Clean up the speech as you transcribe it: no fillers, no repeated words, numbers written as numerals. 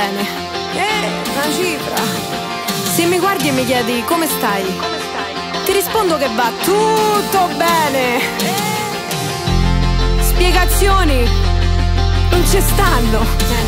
bene. Una cifra. Se mi guardi e mi chiedi come stai, ti rispondo che va tutto bene. Spiegazioni non ci stanno.